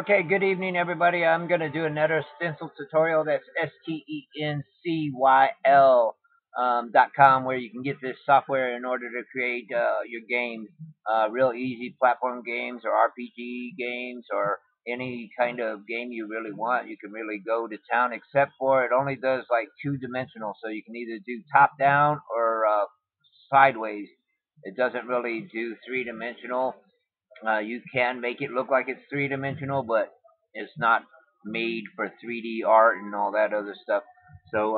Okay, good evening, everybody. I'm going to do another Stencyl tutorial. That's STENCYL.com, where you can get this software in order to create your games, real easy platform games or RPG games or any kind of game you really want. You can really go to town, except for it only does like two-dimensional, so you can either do top-down or sideways. It doesn't really do three-dimensional. You can make it look like it's three-dimensional, but it's not made for 3D art and all that other stuff. So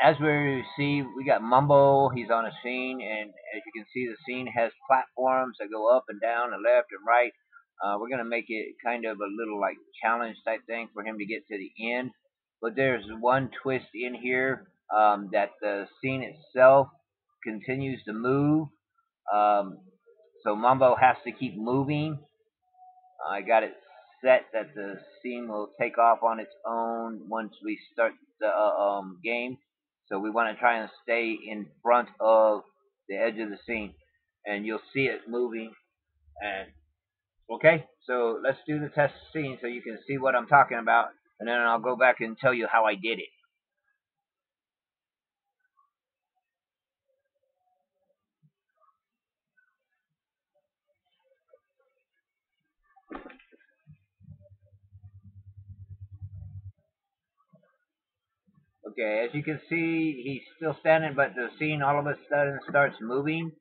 as we see, we got Mumbo. He's on a scene, and as you can see, the scene has platforms that go up and down and left and right. We're going to make it kind of a little like challenge type thing for him to get to the end. But there's one twist in here, that the scene itself continues to move. So Mumbo has to keep moving. I got it set that the scene will take off on its own once we start the game. So we want to try and stay in front of the edge of the scene, and you'll see it moving. And okay, so let's do the test scene so you can see what I'm talking about, and then I'll go back and tell you how I did it. Okay, as you can see, he's still standing, but the scene all of a sudden starts moving,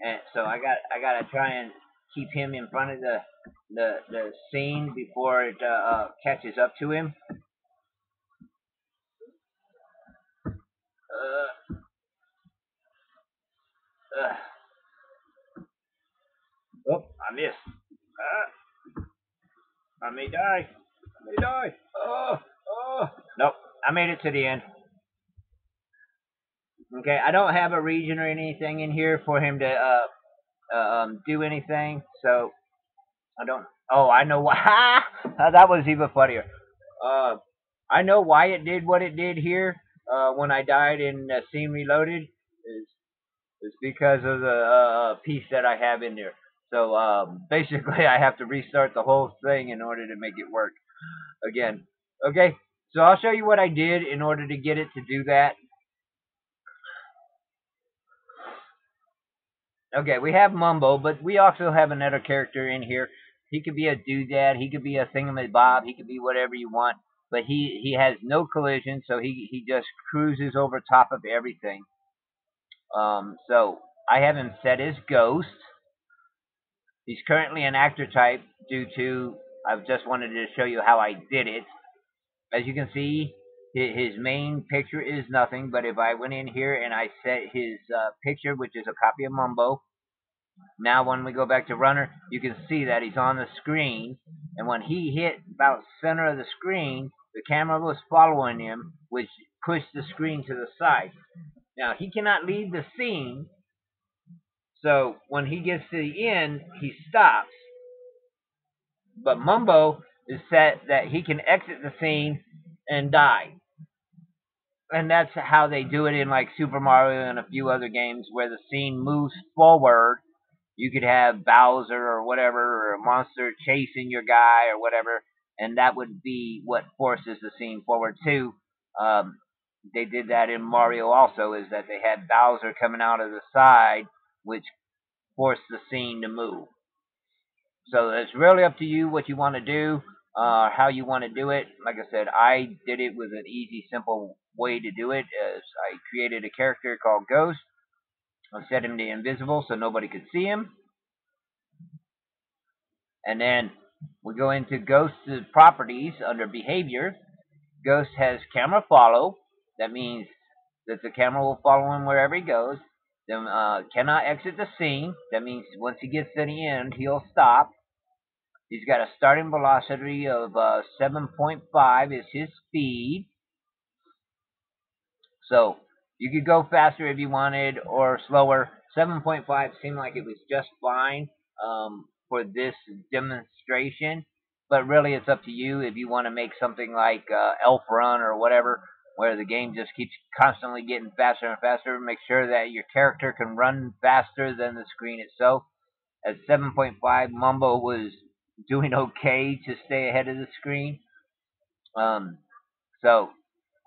and so I got to try and keep him in front of the scene before it catches up to him. Oh, I missed. I may die. I may die. Oh. Nope. I made it to the end. Okay, I don't have a region or anything in here for him to do anything, so I don't. Oh, I know why. That was even funnier. I know why it did what it did here when I died in Scene Reloaded. It's because of the piece that I have in there. So basically, I have to restart the whole thing in order to make it work again. Okay. So I'll show you what I did in order to get it to do that. Okay, we have Mumbo, but we also have another character in here. He could be a doodad, he could be a thingamabob, he could be whatever you want, but he has no collision, so he just cruises over top of everything. So I have him set as Ghost. He's currently an actor type due to, I just wanted to show you how I did it. As you can see, his main picture is nothing, but if I went in here and I set his picture, which is a copy of Mumbo, now when we go back to Runner, you can see that he's on the screen, and when he hit about center of the screen, the camera was following him, which pushed the screen to the side. Now, he cannot leave the scene, so when he gets to the end, he stops. But Mumbo is set that he can exit the scene and die. And that's how they do it in like Super Mario and a few other games where the scene moves forward. You could have Bowser or whatever, or a monster chasing your guy or whatever, and that would be what forces the scene forward too. They did that in Mario also, is that they had Bowser coming out of the side, which forced the scene to move. So it's really up to you what you want to do. How you want to do it. Like I said, I did it with an easy, simple way to do it. As I created a character called Ghost. I set him to invisible so nobody could see him. And then we go into Ghost's properties under behavior. Ghost has camera follow. That means that the camera will follow him wherever he goes. Then cannot exit the scene. That means once he gets to the end, he'll stop. He's got a starting velocity of 7.5 is his speed. So you could go faster if you wanted or slower. 7.5 seemed like it was just fine for this demonstration. But really it's up to you if you want to make something like Elf Run or whatever, where the game just keeps constantly getting faster and faster. Make sure that your character can run faster than the screen itself. At 7.5, Mumbo was doing okay to stay ahead of the screen. So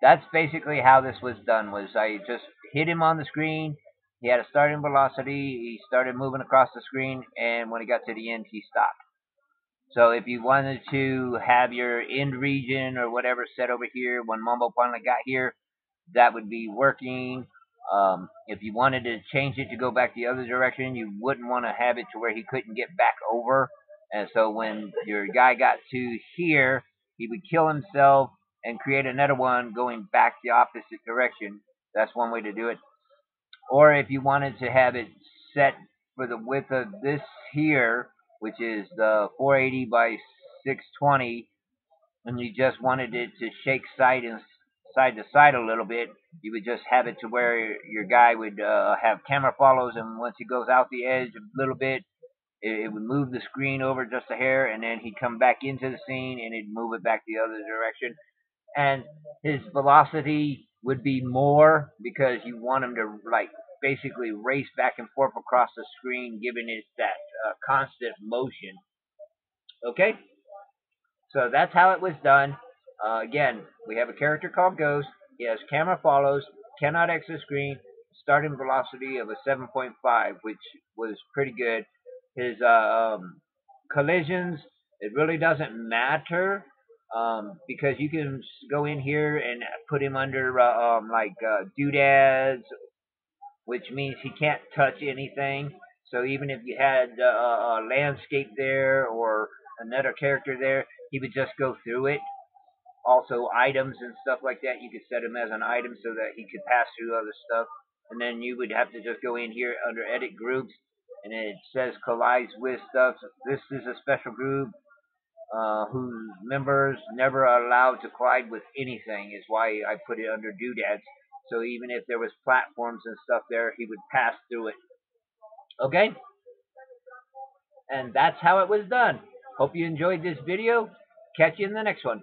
that's basically how this was done. Was I just hit him on the screen, he had a starting velocity, he started moving across the screen, and when he got to the end, he stopped. So if you wanted to have your end region or whatever set over here, when Mumbo finally got here, that would be working. If you wanted to change it to go back the other direction, you wouldn't want to have it to where he couldn't get back over. And so when your guy got to here, he would kill himself and create another one going back the opposite direction. That's one way to do it. Or if you wanted to have it set for the width of this here, which is the 480 by 620, and you just wanted it to shake side and side to side a little bit, you would just have it to where your guy would have camera follows, and once he goes out the edge a little bit, it would move the screen over just a hair, and then he'd come back into the scene and he'd move it back the other direction. And his velocity would be more because you want him to like basically race back and forth across the screen, giving it that constant motion. Okay, so that's how it was done. Again, we have a character called Ghost. He has camera follows, cannot exit screen, starting velocity of a 7.5, which was pretty good. His collisions, it really doesn't matter because you can go in here and put him under doodads, which means he can't touch anything. So even if you had a landscape there or another character there, he would just go through it. Also items and stuff like that, you could set him as an item so that he could pass through other stuff. And then you would have to just go in here under edit groups, and it says collides with stuff. This is a special group whose members never are allowed to collide with anything, is why I put it under doodads. So even if there was platforms and stuff there, he would pass through it. Okay? And that's how it was done. Hope you enjoyed this video. Catch you in the next one.